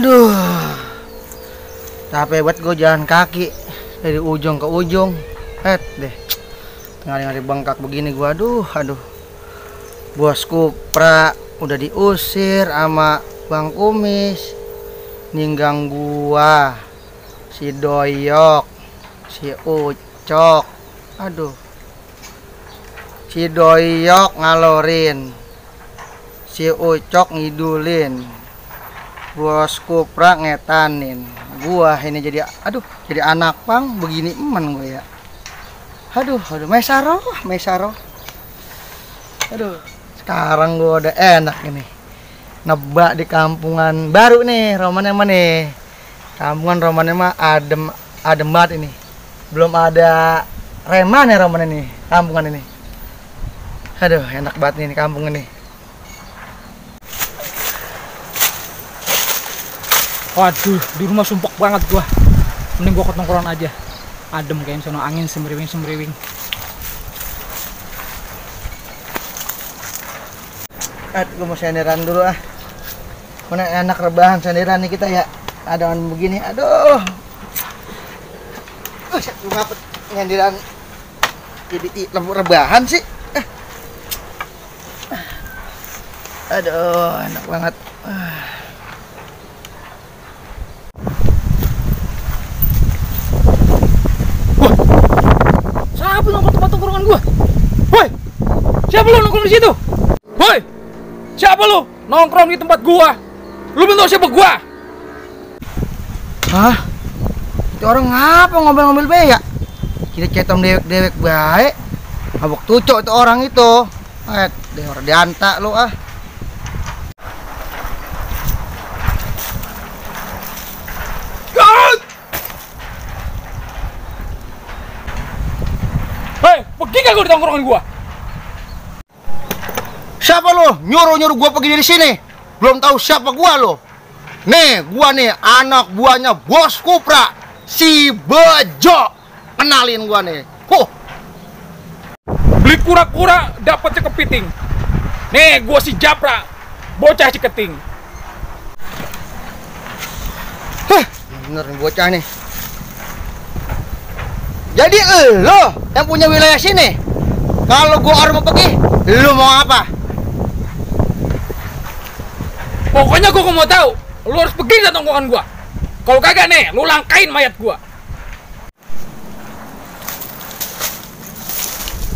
Aduh, capek banget gue jalan kaki dari ujung ke ujung. Deh, tengah-tengah bengkak begini gue. Aduh, bosku Pra udah diusir sama Bang Kumis, ninggang gua, si Doyok, si Ucok. Aduh, si Doyok ngalorin, si Ucok ngidulin, bosku Pra ngetanin gua. Ini jadi jadi anak pang begini eman gue ya. Aduh mesaro. Aduh, sekarang gua udah enak ini nebak di kampungan baru nih, Romannya mah nih. Kampungan Romannya mah adem banget ini. Belum ada reman ya Romannya nih, kampungan ini. Aduh, enak banget nih kampung ini. Waduh, di rumah sumpek banget gua. Mending gua ke tongkrongan aja. Adem kayaknya sono, angin semriwing. Gua mau senderan dulu ah. Mana enak rebahan senderan nih kita ya. Adoan begini, aduh. Gua ngapet senderan jadi lembur rebahan sih. Aduh, enak banget. Siapa lu nongkrong di situ? Woi! Siapa lu nongkrong di tempat gua? Lu belum tahu siapa gua? Hah? Itu orang ngapa ngomel-ngomel be ya? Kita cetom dewek-dewek baik. Mabuk tucuk itu orang itu. Deh orang dianta lu ah. Hei, pergi gak gua di tongkrongan gua? Siapa lo nyuruh gua pergi dari sini? Belum tahu siapa gua lo. Nih, gua nih anak buahnya Bos Kupra, si Bejo. Kenalin gua nih. Beli kura-kura dapat kepiting. Nih, gua si Japra, bocah Ciketing. Bener nih bocah nih. Jadi lo yang punya wilayah sini. Kalau gua orang mau pergi, lo mau apa? Pokoknya gua mau tahu, lu harus pergi dari tongkrongan gua. Kalau kagak nih, lu langkain mayat gua.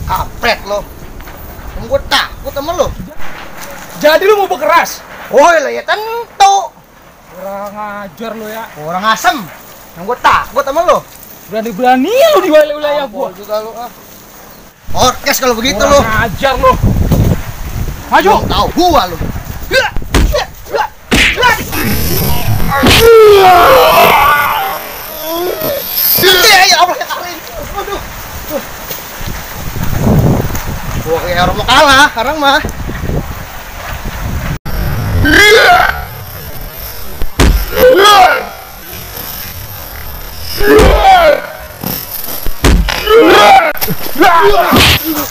Kampret lo. Gua takut sama lo. Jadi lu mau berkeras? Woi lah ya tentu. Kurang ajar lo ya. Kurang asem. Gua takut sama lo. Berani-berani lu di wilayah gua. Juga lu ah. Orkes kalau begitu lo. Kurang ajar lo. Maju. Tahu gua lo. Gua kayak orang mau kalah sekarang mah.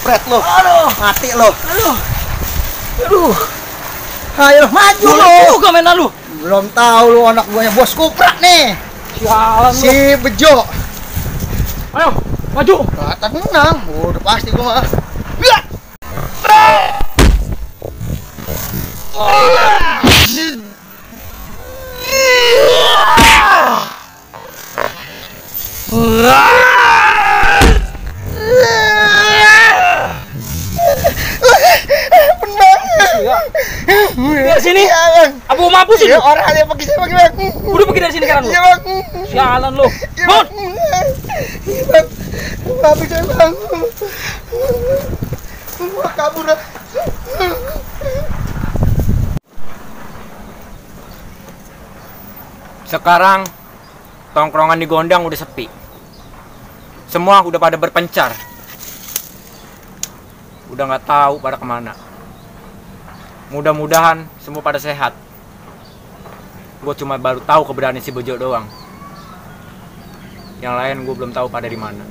Pret lo. Aduh, mati lo. Aduh. Ayo maju lo. Gua mainan lu. Belum tahu lu anak buahnya Bos Kupra nih. Sialan si Bejo. Ayo, maju. Kelihatan menang. Udah pasti gua mah. Benar. Sini. Abu mampus lu. Orang ada pergi sama gimana? Udah pergi dari sini kan lu. Sialan lu. Bun. Habis saya bangun. Gua kabur. Sekarang tongkrongan di Gondang udah sepi. Semua udah pada berpencar. Udah nggak tahu pada kemana. Mudah-mudahan semua pada sehat. Gue cuma baru tahu keberadaan si Bejo doang. Yang lain gue belum tahu pada di mana.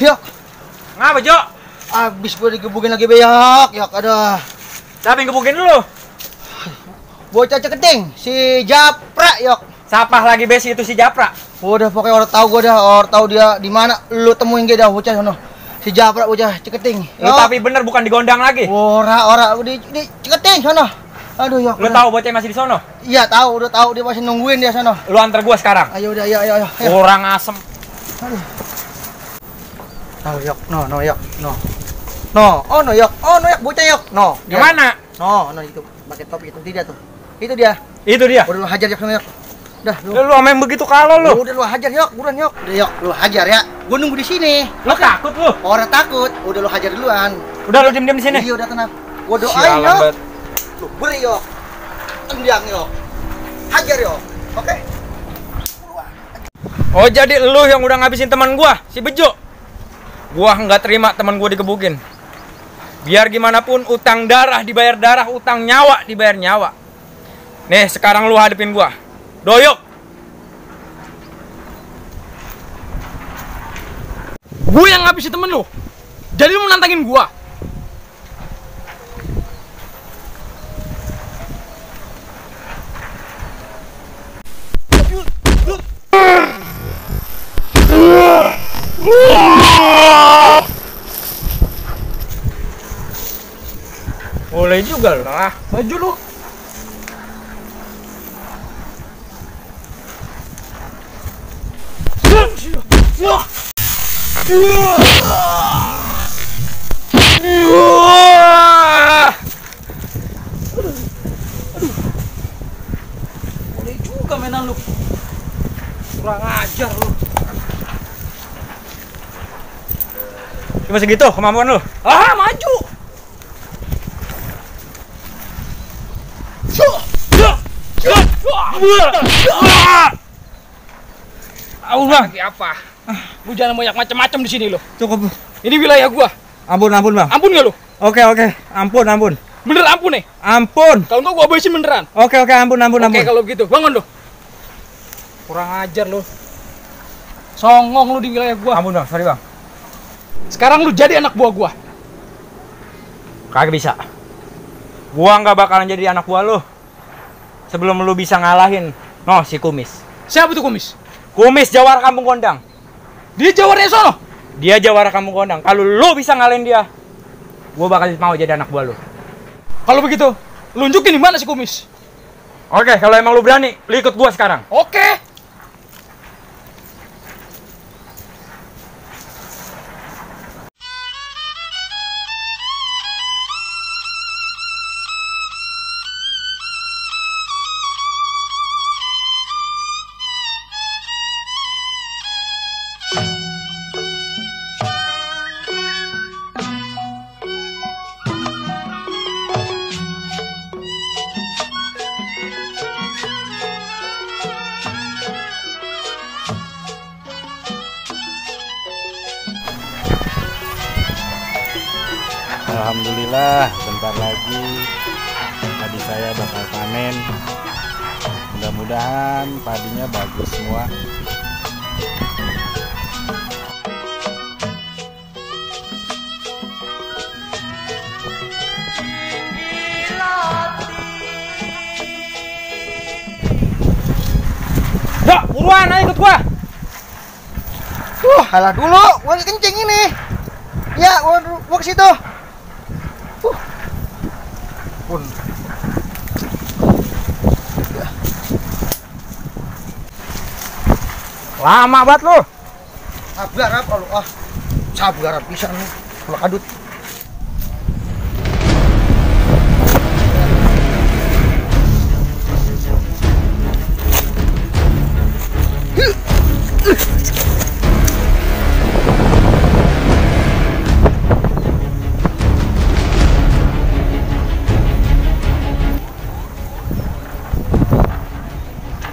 Yuk. Ngapa, Jo? Abis gue digebukin lagi, Beyok. Ada. Siapa yang gebukin dulu? Bocah Ciketing, si Japra, yok. Sapah lagi besi itu si Japra. Udah pokoknya orang tahu gua dah, orang tahu dia di mana. Lu temuin dia dah bocah sono. Si Japra bocah Ciketing. Lu tapi bener bukan digondang lagi. Ora di Ciketing sono. Aduh, yok. Lu tahu bocah masih di sono? Iya, tahu, udah tahu dia masih nungguin dia sono. Lu antar gua sekarang. Ayo udah, ayo. Orang asem. Aduh. Yok, no yok, no. No, oh no yok bocah yok. No. Gimana? No itu pakai topi itu tidak tuh. Itu dia. Udah lu hajar yok sono yok. Dah, lu main begitu kalau lu. Udah lu hajar yok, buruan yok. Udah yok, lu hajar ya. Gua nunggu di sini. Lu takut lu? Orang takut. Udah lu hajar duluan. Udah lu diam-diam di sini. Iya, udah tenang. Gua doain yok. Lu beri yok. Tendang yok. Hajar yok. Oke. Oh, jadi lu yang udah ngabisin teman gua, si Bejo. Gua nggak terima teman gua digebukin. Biar gimana pun utang darah dibayar darah, utang nyawa dibayar nyawa. Nih, sekarang lu hadepin gua. Doyok. Gue yang ngabisin temen lu. Jadi lu nantangin gua. Boleh juga lah. Baju lu. Boleh juga mainan lu. Kurang ajar lu. Cuma segitu kemampuan lu. Ah, maju. Aku bang, apa? Lu jangan banyak macam-macam di sini lo. Cukup. Ini wilayah gua. Ampun bang. Ampun nggak lo? Oke. Ampun. Bener ampun nih. Ampun. Kalau nggak gua abisin beneran. Oke ampun. Oke kalau begitu bangun lo. Kurang ajar lo. Songong lo di wilayah gua. Ampun bang, sorry bang. Sekarang lu jadi anak buah gua. Kagak bisa. Gua nggak bakalan jadi anak buah lo. Sebelum lu bisa ngalahin si Kumis. Siapa tuh Kumis? Kumis jawara kampung kondang. Dia jawarnya sono. Dia jawara kampung kondang. Kalau lu bisa ngalahin dia, gua bakal mau jadi anak buah lu. Kalau begitu, lu nunjukin di mana si Kumis? Oke, kalau emang lu berani, lu ikut gua sekarang. Oke. Alhamdulillah, bentar lagi padi saya bakal panen. Mudah-mudahan padinya bagus semua. Dah, buruan ayo ikut gua. Halah dulu, gua kencing ini. Ya, gua ke situ. Pun. Lama banget lu. Sabar apa lu? Ah. Sabar pisan lu. Kalau kadut.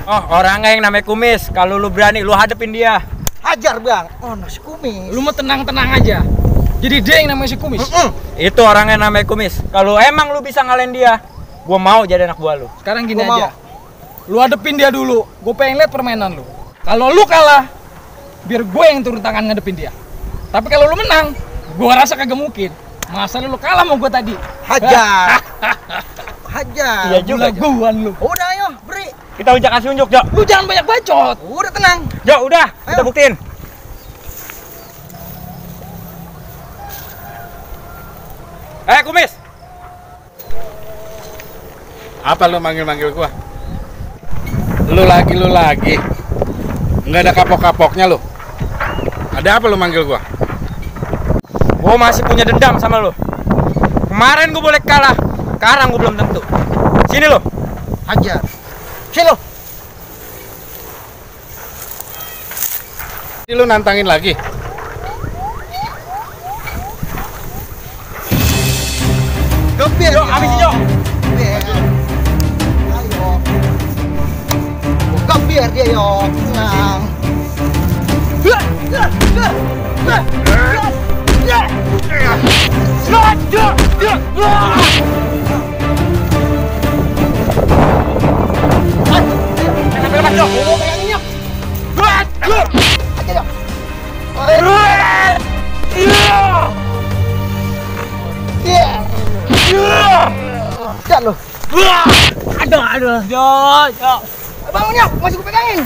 Oh, orangnya yang namanya Kumis. Kalau lu berani, lu hadepin dia. Hajar bang. Oh, si Kumis. Lu mau tenang-tenang aja. Jadi dia yang namanya si Kumis. Itu orangnya namanya Kumis. Kalau emang lu bisa ngalahin dia, gua mau jadi anak buah lu. Sekarang gini aja. Lu hadepin dia dulu. Gua pengen lihat permainan lu. Kalau lu kalah, biar gue yang turun tangan ngadepin dia. Tapi kalau lu menang, gua rasa kagak mungkin. Masa lu kalah mau gua tadi? Hajar. Hajar. Iya juga guan lu. Udah ayo, beri. Kita unjuk kasih unjuk, Jok. Lu jangan banyak bacot. Udah tenang. Jok, udah. Ayo. Kita buktiin. Eh, Kumis. Apa lu manggil-manggil gua? Lu lagi. Nggak ada kapok-kapoknya lu. Ada apa lu manggil gua? Gua masih punya dendam sama lu. Kemarin gua boleh kalah, sekarang gua belum tentu. Sini lu. Hajar. Sini lu. Ini lu nantangin lagi. Gembir. Yo, habisin yo. Biar dia yo, tenang. Aduh. Bang Nyok, masih gue pegangin.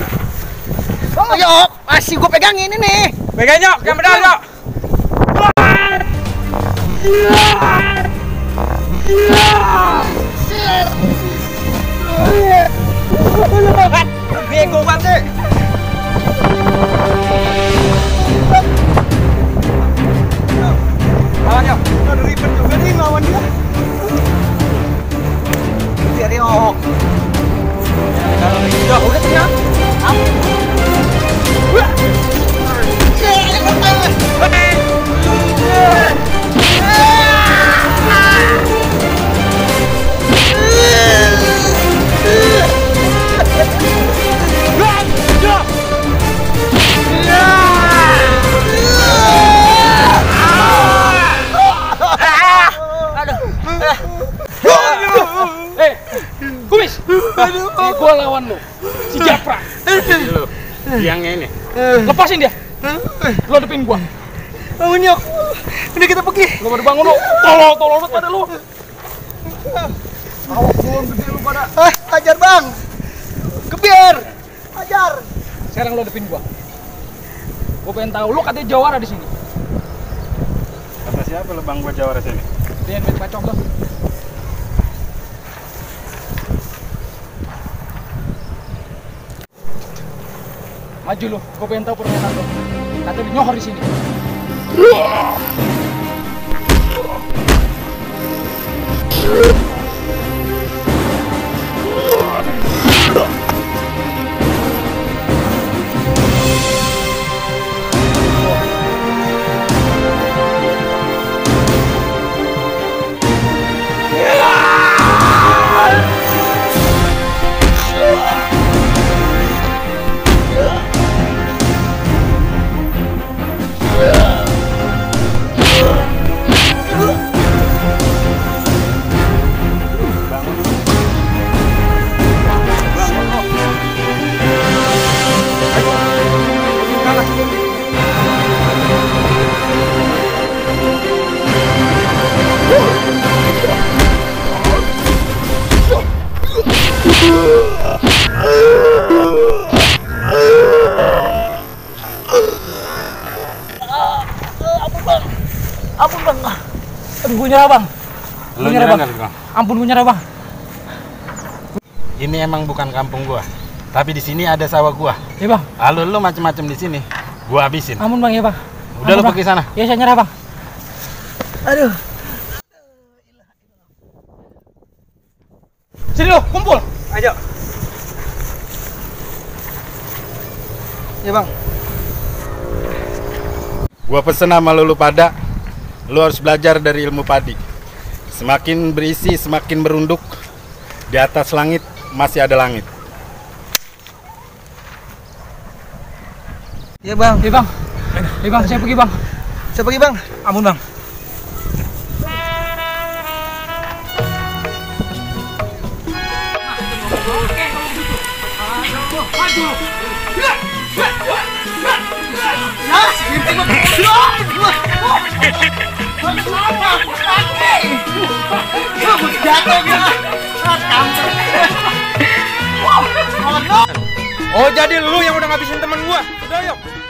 Bang Nyok, masih gue pegangin ini. Pegang Nyok, yang benar Nyok. Bego banget. Bang Nyok, udah ribet juga nih lawan dia. Biar Nyok. Udah, siap. Kumis, gua lawan lu, si Japra. Yang ini, lepasin dia. Lu hadepin gua. Bangun Nyok, udah kita pergi. Lu pada bangun lu, tolol pada lu. Awak belum gede lu pada. Hajar bang, gebir, hajar. Sekarang lu hadepin gua. Gua pengen tahu lu katanya jawara di sini. Kata siapa lu bang gua jawara sini? Dia yang pacong tuh. Maju lu, gua pengen tahu permainan lu. Nanti lu nyohor di sini. Gue nyerah bang. Ampun gue nyerah bang. Ini emang bukan kampung gua, tapi di sini ada sawah gua. Iya bang. Lalu lu macem-macem di sini, gua habisin. Ampun bang ya bang. Udah ampun, lu pergi sana. Iya saya nyerah bang. Aduh. Sini lu kumpul. Ayo. Iya bang. Gua pesen sama lu pada. Lu harus belajar dari ilmu padi. Semakin berisi, semakin merunduk. Di atas langit masih ada langit. Iya bang. Iya bang. Iya bang, saya pergi bang. Saya pergi bang. Ampun bang. Oke, kalau begitu. Aduh. Oh, jadi lu yang udah ngabisin temen gua. Udah, yuk.